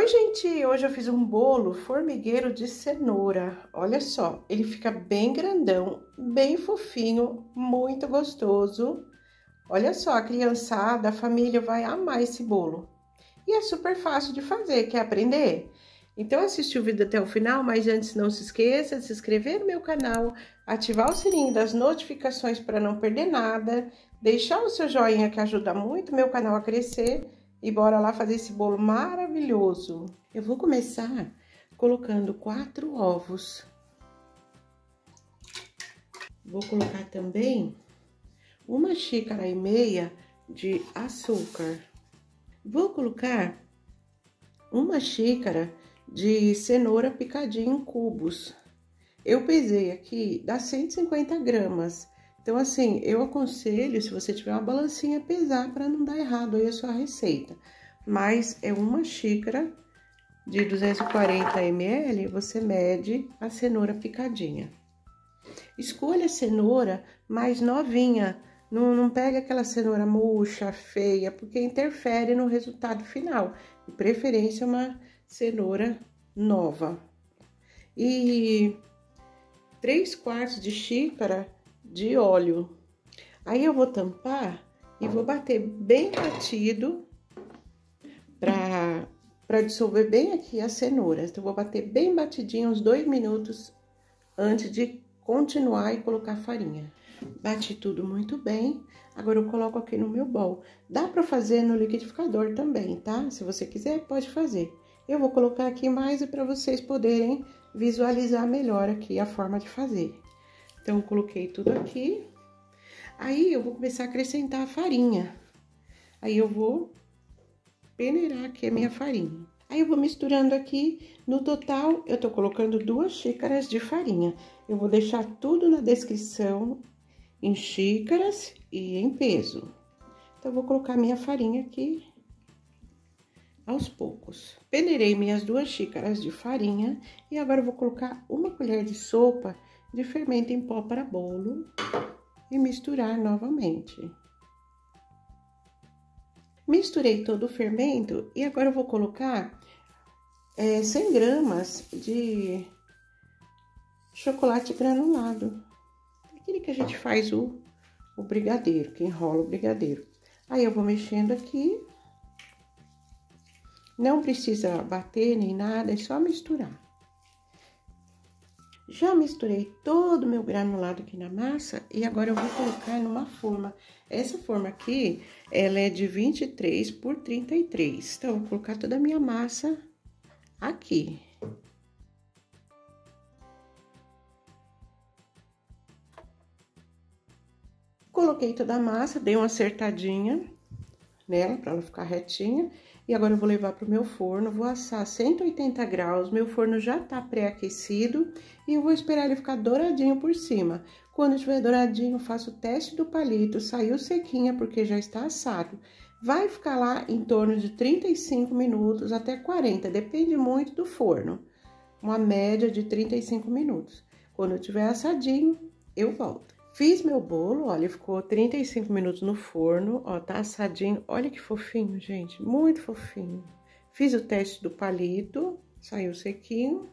Oi, gente! Hoje eu fiz um bolo formigueiro de cenoura. Olha só, ele fica bem grandão, bem fofinho, muito gostoso. Olha só, a criançada, a família vai amar esse bolo. E é super fácil de fazer, quer aprender? Então assiste o vídeo até o final, mas antes não se esqueça de se inscrever no meu canal, ativar o sininho das notificações para não perder nada, deixar o seu joinha que ajuda muito o meu canal a crescer e bora lá fazer esse bolo maravilhoso. Eu vou começar colocando 4 ovos. Vou colocar também 1,5 xícaras de açúcar. Vou colocar 1 xícara de cenoura picadinha em cubos. Eu pesei aqui, dá 150 gramas. Então, assim, eu aconselho, se você tiver uma balancinha, pesar para não dar errado aí a sua receita. Mas é 1 xícara de 240 ml, você mede a cenoura picadinha. Escolha a cenoura mais novinha, não pega aquela cenoura murcha, feia, porque interfere no resultado final. De preferência, uma cenoura nova. E 3/4 xícara... de óleo. Aí eu vou tampar e vou bater bem batido para dissolver bem aqui a cenoura. Então, eu vou bater bem batidinho uns 2 minutos antes de continuar e colocar a farinha. Bati tudo muito bem. Agora eu coloco aqui no meu bowl. Dá para fazer no liquidificador também, tá? Se você quiser, pode fazer. Eu vou colocar aqui mais para vocês poderem visualizar melhor aqui a forma de fazer. Então, eu coloquei tudo aqui. Aí, eu vou começar a acrescentar a farinha. Aí, eu vou peneirar aqui a minha farinha. Aí, eu vou misturando aqui. No total, eu tô colocando 2 xícaras de farinha. Eu vou deixar tudo na descrição, em xícaras e em peso. Então, eu vou colocar minha farinha aqui aos poucos. Peneirei minhas 2 xícaras de farinha. E agora, eu vou colocar 1 colher de sopa... de fermento em pó para bolo e misturar novamente. Misturei todo o fermento e agora eu vou colocar 100 gramas de chocolate granulado. Aquele que a gente faz o brigadeiro, que enrola o brigadeiro. Aí eu vou mexendo aqui. Não precisa bater nem nada, é só misturar. Já misturei todo o meu granulado aqui na massa e agora eu vou colocar numa forma. Essa forma aqui, ela é de 23 por 33. Então, eu vou colocar toda a minha massa aqui. Coloquei toda a massa, dei uma acertadinha nela para ela ficar retinha. E agora eu vou levar para o meu forno, vou assar a 180 graus, meu forno já tá pré-aquecido e eu vou esperar ele ficar douradinho por cima. Quando estiver douradinho, eu faço o teste do palito, saiu sequinha porque já está assado. Vai ficar lá em torno de 35 minutos até 40, depende muito do forno. Uma média de 35 minutos. Quando eu tiver assadinho, eu volto. Fiz meu bolo, olha, ficou 35 minutos no forno, ó, tá assadinho. Olha que fofinho, gente, muito fofinho. Fiz o teste do palito, saiu sequinho.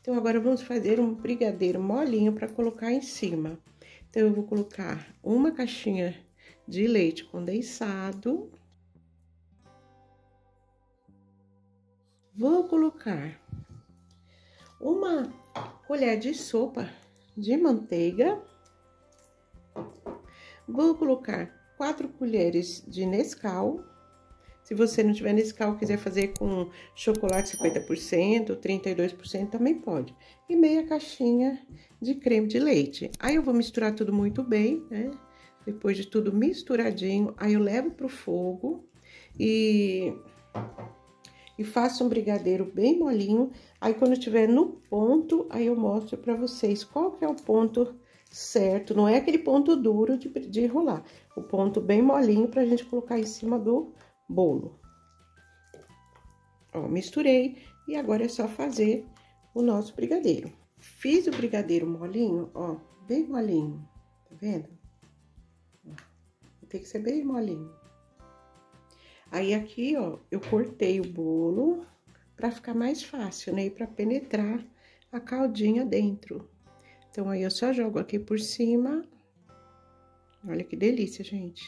Então, agora vamos fazer um brigadeiro molinho para colocar em cima. Então, eu vou colocar 1 caixinha de leite condensado. Vou colocar 1 colher de sopa de manteiga. Vou colocar 4 colheres de Nescau. Se você não tiver Nescau, quiser fazer com chocolate 50%, 32%, também pode. E meia caixinha de creme de leite. Aí eu vou misturar tudo muito bem, né? Depois de tudo misturadinho, aí eu levo pro fogo e faço um brigadeiro bem molinho. Aí quando estiver no ponto, aí eu mostro pra vocês qual que é o ponto certo, não é aquele ponto duro de enrolar, o ponto bem molinho pra gente colocar em cima do bolo. Ó, misturei e agora é só fazer o nosso brigadeiro. Fiz o brigadeiro molinho, ó, bem molinho, tá vendo? Tem que ser bem molinho. Aí aqui, ó, eu cortei o bolo para ficar mais fácil, né? E para penetrar a caldinha dentro. Então, aí eu só jogo aqui por cima. Olha que delícia, gente.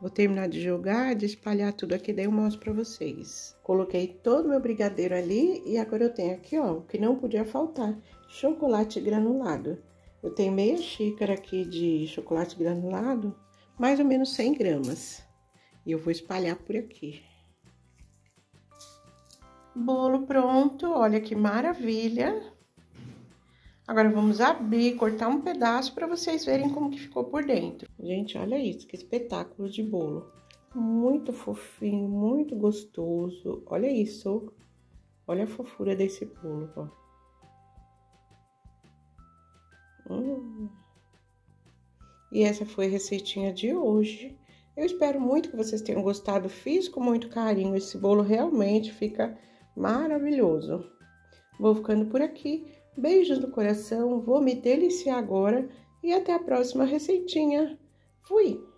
Vou terminar de jogar, de espalhar tudo aqui, daí eu mostro pra vocês. Coloquei todo o meu brigadeiro ali e agora eu tenho aqui, ó, o que não podia faltar, chocolate granulado. Eu tenho meia xícara aqui de chocolate granulado, mais ou menos 100 gramas. E eu vou espalhar por aqui. Bolo pronto, olha que maravilha! Agora, vamos abrir, cortar um pedaço para vocês verem como que ficou por dentro. Gente, olha isso, que espetáculo de bolo. Muito fofinho, muito gostoso. Olha isso, olha a fofura desse bolo, ó. E essa foi a receitinha de hoje. Eu espero muito que vocês tenham gostado. Fiz com muito carinho, esse bolo realmente fica maravilhoso. Vou ficando por aqui. Beijos no coração, vou me deliciar agora e até a próxima receitinha. Fui!